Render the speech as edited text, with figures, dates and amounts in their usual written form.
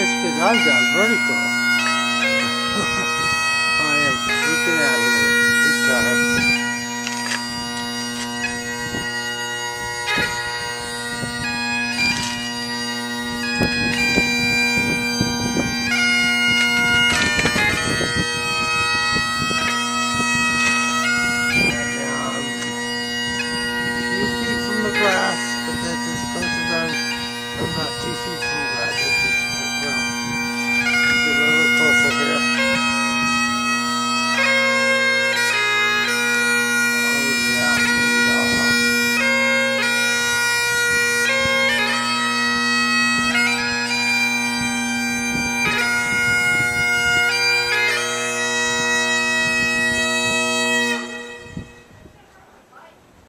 these guys are vertical.